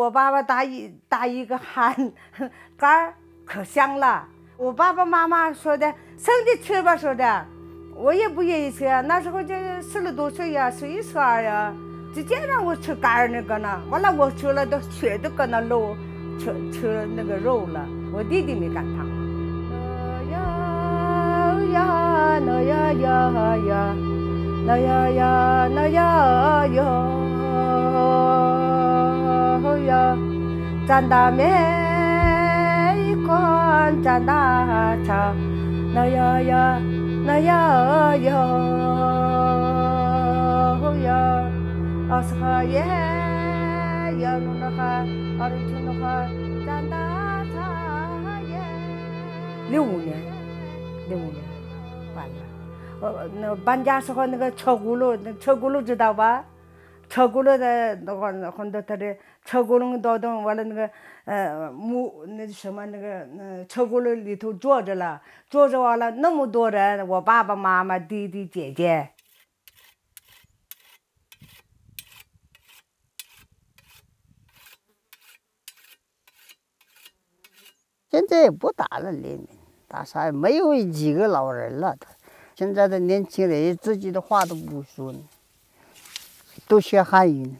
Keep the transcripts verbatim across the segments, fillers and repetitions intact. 我爸爸打一打一个憨干可香了。我爸爸妈妈说的，生着吃吧，说的，我也不愿意吃。那时候就四十多岁呀、啊，十一十二呀，直接让我吃干那个呢。完了，我吃了都血都跟那肉，吃吃那个肉了。我弟弟没赶上。呀呀呀呀呀，那呀呀那呀呀。 站大面一看站大桥，那呀呀那呀呀呀，二十哈耶，幺六那哈，二十九那哈，站大桥耶。六五年，六五年，完了。我那搬家时候那个车轱辘，那车轱辘知道吧？ 车轱辘的那个，很多他的车轱辘倒动完了那个，呃木那什么那个，呃车轱辘里头坐着了，坐着完了那么多人，我爸爸妈妈、弟弟姐姐。现在也不打了，联名打啥也没有几个老人了，现在的年轻人自己的话都不说了。 都学汉语呢，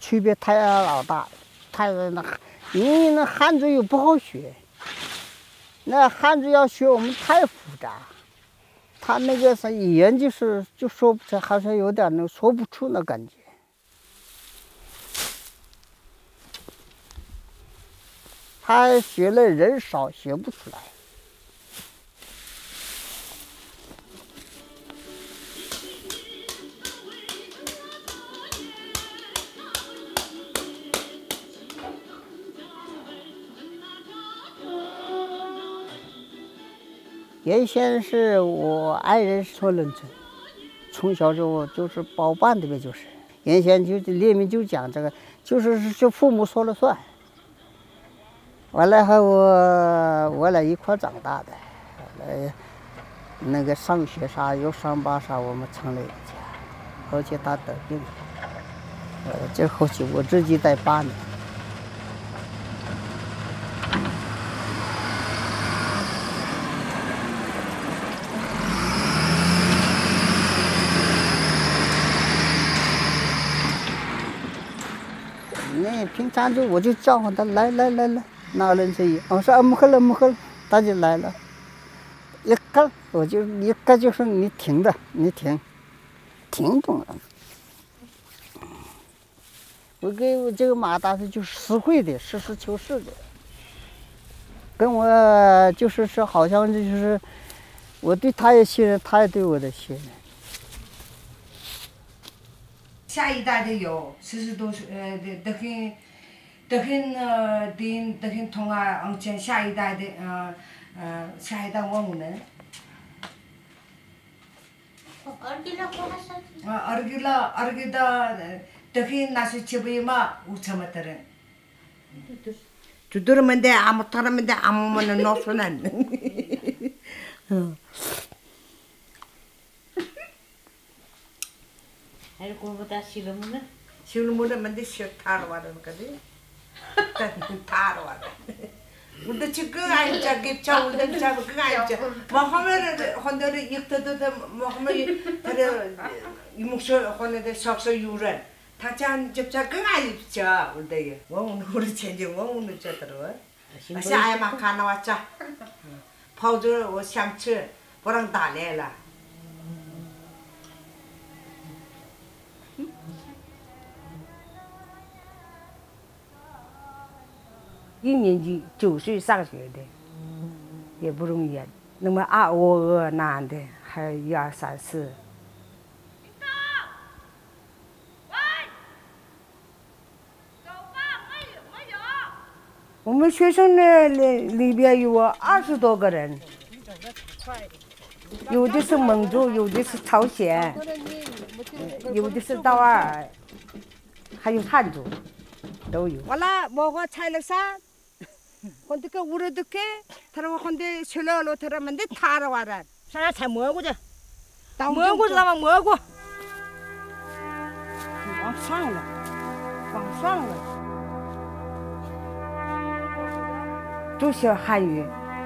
区别太老大，太那，你那汉字又不好学，那汉字要学我们太复杂，他那个是语言就是就说不出，好像有点那说不出那感觉。他学了人少，学不出来。 原先是我爱人说农村，从小就就是包办的呗，就是原先就列民就讲这个，就是就父母说了算。完了后我我俩一块长大的，呃，那个上学啥有伤疤啥，我们成了一家。后期他得病了，呃，这后期我自己在八年。 平常就我就叫唤他来来来来，那人这一，我说啊木克了木克了，他就来了。一看我就一看就说你停的，你停，停懂了。我给我这个马达是就是实惠的，实事求是的。跟我就是说好像就是我对他也信任，他也对我的信任。 下一代的有四十多岁，呃，得得很，得很呃，得得很痛啊！我们讲下一代的，呃呃，下一代我们。啊，二个了，二个的，得很那是七百嘛，五千么的人。就多少么的，俺们多少么的，俺们么能弄出来？嗯。 还是光不打西路木呢？西路木呢，门的小塔罗瓦的，可得，塔塔罗瓦的。我都去各安家给家，我都家各安家。我后面的，后头的，一头头的，我后面他的，一木说后头的少少有人，他家就家各安家，我得呀。我我我的钱就我我的家得了，我下爱嘛看那娃家，跑着我想吃，不让打来了。 一年级九岁上学的，也不容易。那么二我二男的，还有一二三四。我们学生呢里里边有二十多个人，有的是蒙族，有的是朝鲜，有的是道尔，还有汉族，都有。完了，我我拆了山。 혼자 그 우르득해, 다른 혼자 실로로 들어가면 다로 와라. 사람 잘 먹고자, 먹고자 막 먹고. 往上了，往上了。都学汉语，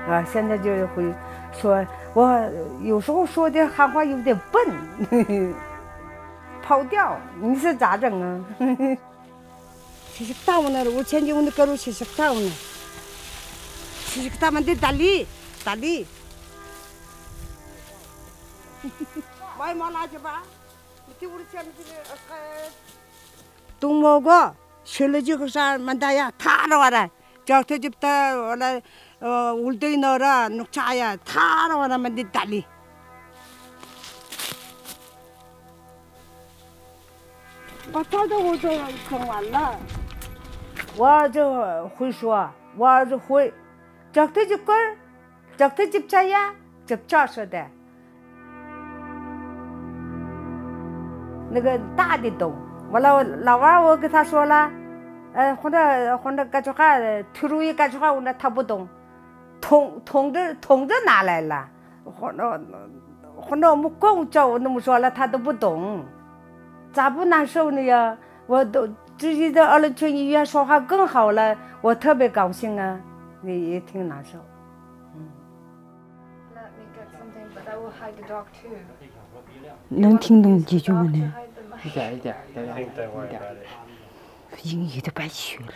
啊，现在就会说，我有时候说的汉话有点笨，呵呵跑调，你说咋整啊？시식당 오늘 오천 정도 가루 시식당 오늘 시식당 만데 달리 달리 많이 많아져 봐 이때 우리 쟤네들이 동무가 실내지고 살만다야 다 나와라 저한테 집다 원래 울더이 넣어라 녹차야 다 나와라 만데 달리 바타도 오서 정말라. 我儿子会说，我儿子会，叫他去滚，叫他去摘呀，就这说的。那个大的懂，完了老二我跟他说了，呃，或者或者干出啥，推出去干出啥，我那他不懂，捅捅着捅着拿来了，或者或者我们光叫我那么说了，他都不懂，咋不难受呢呀？我都。 自己在二轮村医院说话更好了，我特别高兴啊，也也挺难受。嗯。能听懂几句吗？呢？一点一点，一点一点。英语都白学了，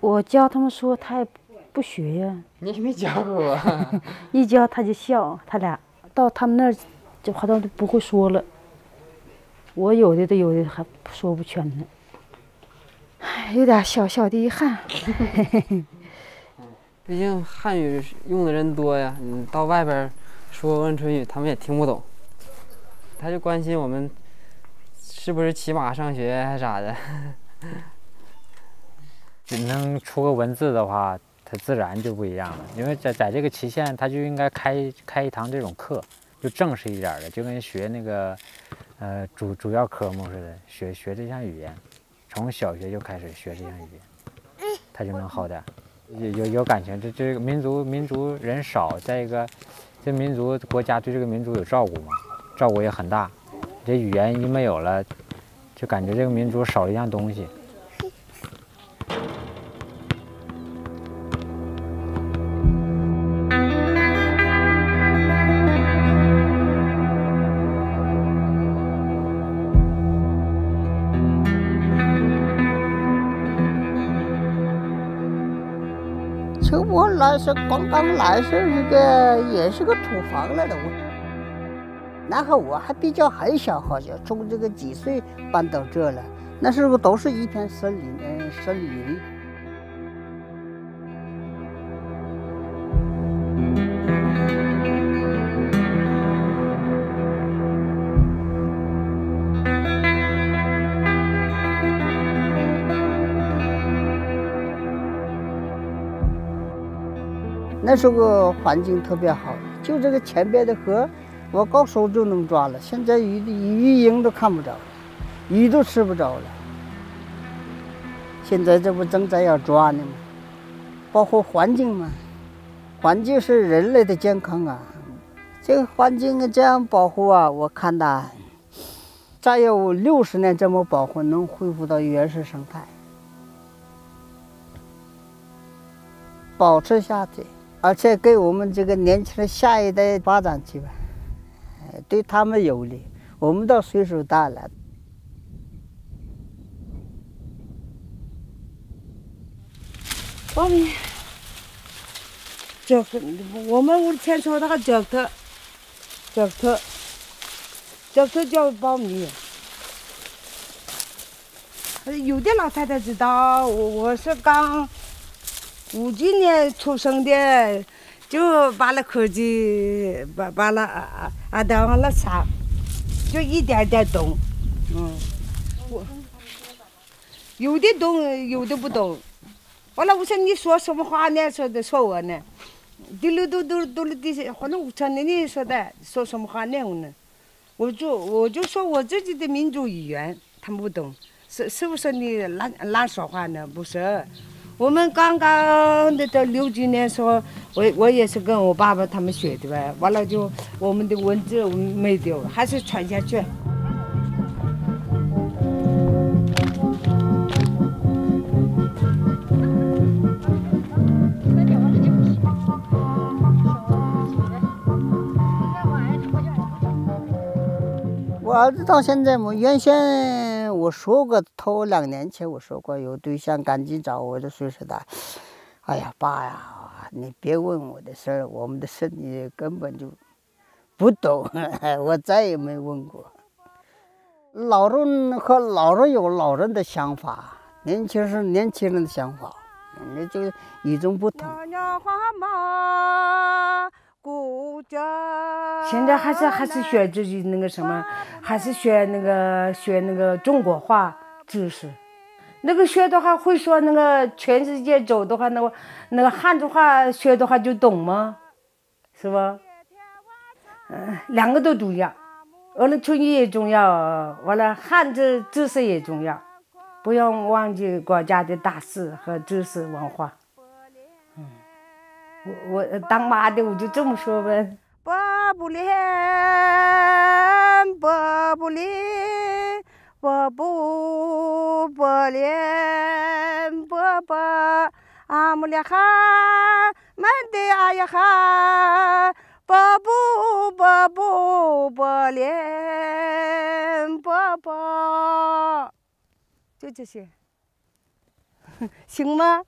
我教他们说，他也不学呀。你也没教过我。一教他就笑，他俩到他们那儿，就好像都不会说了。我有的都有的还说不全呢。 有点小小的遗憾。毕竟汉语用的人多呀，你到外边说鄂伦春语，他们也听不懂。他就关心我们是不是骑马上学还啥的。只能出个文字的话，它自然就不一样了。因为在在这个期限，他就应该开开一堂这种课，就正式一点的，就跟学那个呃主主要科目似的，学学这项语言。 从小学就开始学这项语言，他就能好点，有有有感情。这这个民族民族人少，再一个，这民族国家对这个民族有照顾嘛，照顾也很大。这语言一没有了，就感觉这个民族少了一样东西。从我来是刚刚来是一个，也是个土房来的。然后我还比较很小，好像从这个几岁搬到这了。那时候都是一片森林，嗯，森林。那时候环境特别好，就这个前边的河，我高手就能抓了。现在鱼鱼鹰都看不着了，鱼都吃不着了。现在这不正在要抓呢吗？包括环境嘛，环境是人类的健康啊。这个环境啊这样保护啊，我看呐，再有六十年这么保护，能恢复到原始生态，保持下去。 而且给我们这个年轻人下一代发展起来，对他们有利。我们倒岁数大了，我们脚头，我们屋前说那个脚头，脚头，脚头叫苞米。有的老太太知道，我我是刚。 五几年出生的，就把那科技，把把那啊啊当上了啥，就一点点懂，嗯，我有的懂，有的不懂。完了，我说你说什么话呢？说的说我呢，嘟噜嘟嘟嘟噜的，反正我承认你说的说什么话呢？我呢，我就我就说我自己的民族语言，他们不懂，是是不是你乱乱说话呢？不是。 我们刚刚那到六几年时候，我我也是跟我爸爸他们学的呗，完了就我们的文字没丢，还是传下去。儿子到现在嘛，原先我说过，头两年前我说过有对象赶紧找我，就说是他，哎呀爸呀，你别问我的事儿，我们的事你根本就不懂，我再也没问过。老人和老人有老人的想法，年轻人是年轻人的想法，那就与众不同。现在还是还是学自己那个什么，还是学那个学那个中国话知识。那个学的话会说那个全世界走的话，那个那个汉族话学的话就懂吗？是吧？嗯、呃，两个都重要，完了春雨也重要，完了汉字知识也重要，不要忘记国家的大事和知识文化。嗯，我我当妈的我就这么说呗。 我不练，我不练，我不不练，我不阿木俩哈，满地阿呀哈，我不不不不练，我不，就这些，行吗？